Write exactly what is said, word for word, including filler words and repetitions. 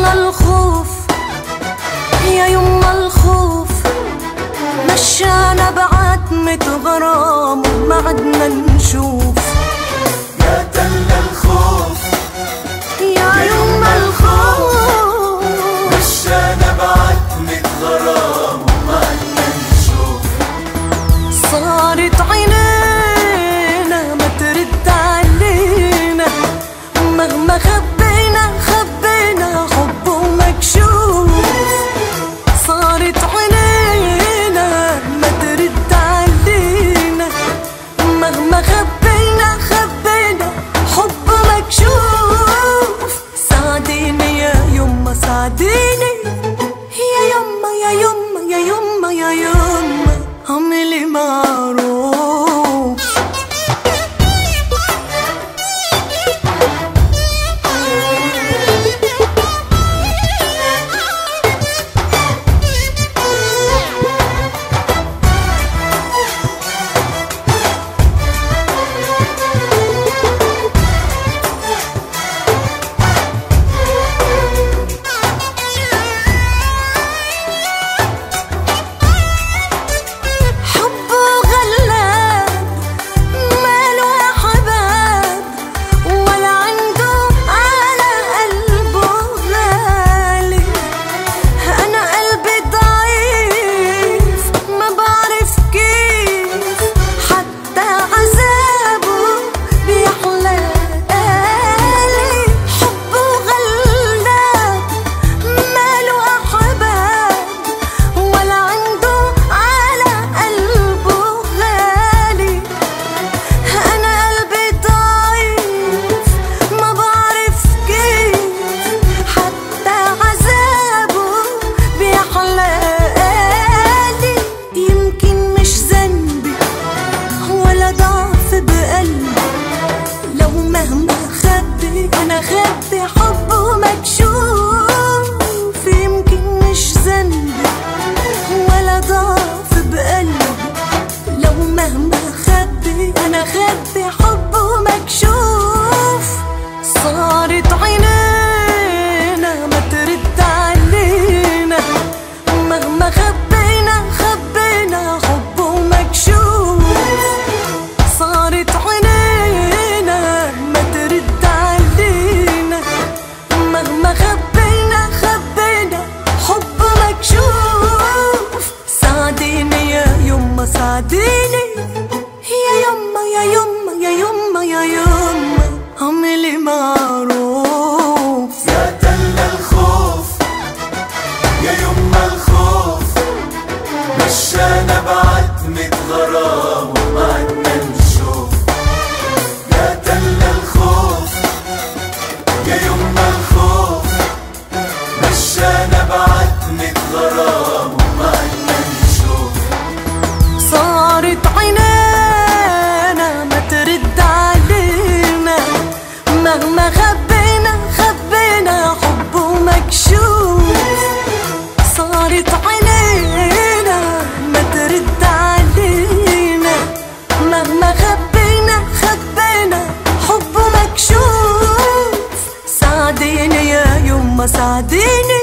يما الخوف، يا يما الخوف مشانا بعد مية غرام وما عدنا نشوف. قتلنا الخوف يا يما الخوف مشانا بعد مية غرام وما عدنا نشوف. صارت عينينا ما ترد علينا مهما خبينا خبينا حبه مكشوف. صارت عينينا ما ترد علينا مهما خبينا خبينا حبه مكشوف. ساعديني يا يما ساعديني يا يما يا يما يا يما يا يما اعملي معروف. أنا خبي حبه مكشوف، يمكن مش ذنبي ولا ضعف بقلبي. لو مهما خبي أنا خبي حبه مكشوف. صارت عينينا ما ترد علينا مهما خبينا خبينا حبه مكشوف. صارت عينينا مهما خبينا خبينا حب مكشوف. ساعديني يا يما ساعديني يا يما يا يما يا يما يا يما اعملي معروف. قتلنا الخوف يا يما الخوف مشانا بعد مية غرام وما عدنا نشوف. قتلنا الخوف يا يما مشانا بعد مية غرام وما عدنا نشوف. صارت عينينا ما ترد علينا مهما خبينا خبينا حبه مكشوف. صارت عينينا ما ترد علينا مهما خبينا خبينا حبه مكشوف. ساعديني يا يما ساعديني